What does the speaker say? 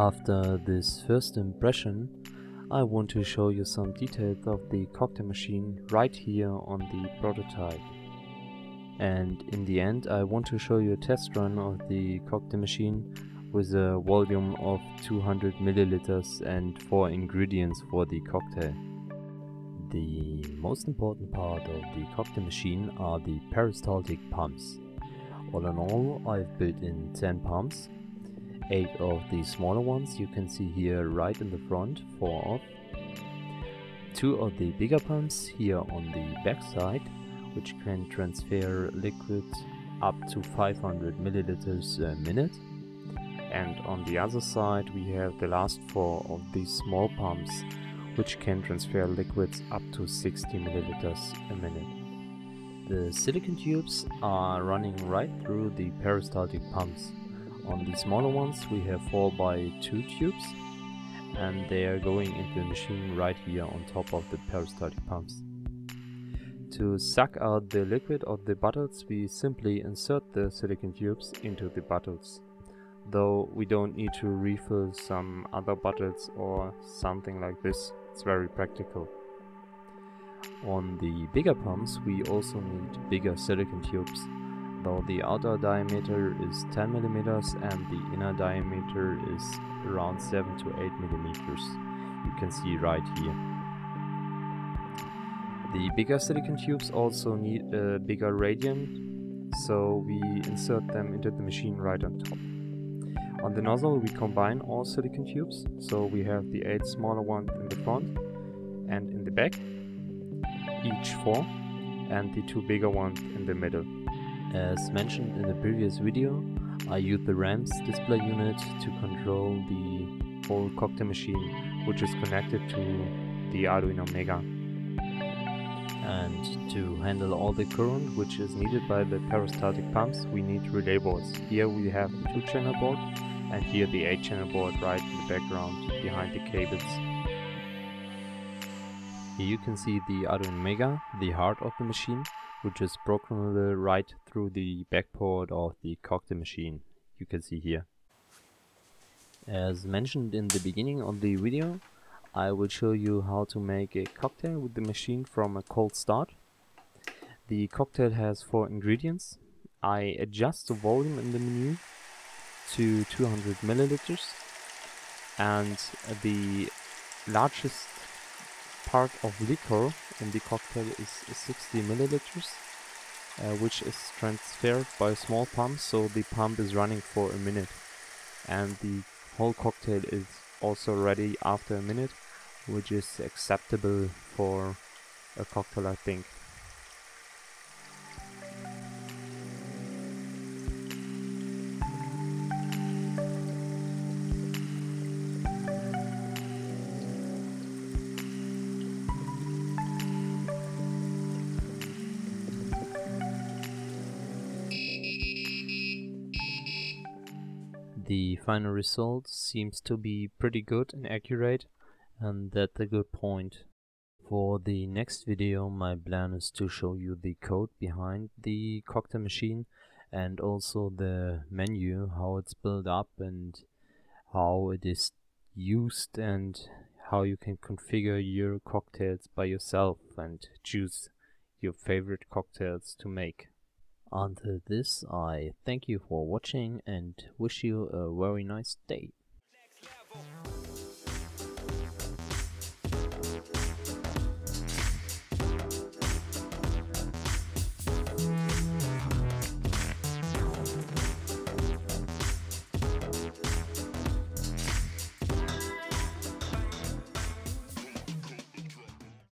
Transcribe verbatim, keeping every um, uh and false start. After this first impression, I want to show you some details of the cocktail machine right here on the prototype. And in the end I want to show you a test run of the cocktail machine with a volume of two hundred milliliters and four ingredients for the cocktail. The most important part of the cocktail machine are the peristaltic pumps. All in all, I've built in ten pumps. eight of the smaller ones you can see here right in the front, four off. two of the bigger pumps here on the back side, which can transfer liquid up to five hundred milliliters a minute. And on the other side we have the last four of these small pumps, which can transfer liquids up to sixty milliliters a minute. The silicon tubes are running right through the peristaltic pumps. On the smaller ones we have four by two tubes, and they are going into the machine right here on top of the peristaltic pumps. To suck out the liquid of the bottles, we simply insert the silicon tubes into the bottles, though we don't need to refill some other bottles or something like this. It's very practical. On the bigger pumps we also need bigger silicon tubes, though the outer diameter is ten millimeters and the inner diameter is around seven to eight millimeters. You can see right here. The bigger silicon tubes also need a bigger radiant, so we insert them into the machine right on top. On the nozzle we combine all silicon tubes, so we have the eight smaller ones in the front and in the back, each four, and the two bigger ones in the middle. As mentioned in the previous video, I use the RAMPS display unit to control the whole cocktail machine, which is connected to the Arduino Mega. And to handle all the current which is needed by the peristaltic pumps, we need relay boards. Here we have the two channel board, and here the eight channel board right in the background behind the cables. Here you can see the Arduino Mega, the heart of the machine, which is programmable right through the back port of the cocktail machine. You can see here. As mentioned in the beginning of the video, I will show you how to make a cocktail with the machine from a cold start. The cocktail has four ingredients. I adjust the volume in the menu to two hundred milliliters, and the largest part of liquor in the cocktail is sixty milliliters, uh, which is transferred by a small pump, so the pump is running for a minute, and the whole cocktail is also ready after a minute, which is acceptable for a cocktail, I think. The final result seems to be pretty good and accurate, and that's a good point. For the next video, my plan is to show you the code behind the cocktail machine and also the menu, how it's built up and how it is used, and how you can configure your cocktails by yourself and choose your favorite cocktails to make. Until this, I thank you for watching and wish you a very nice day.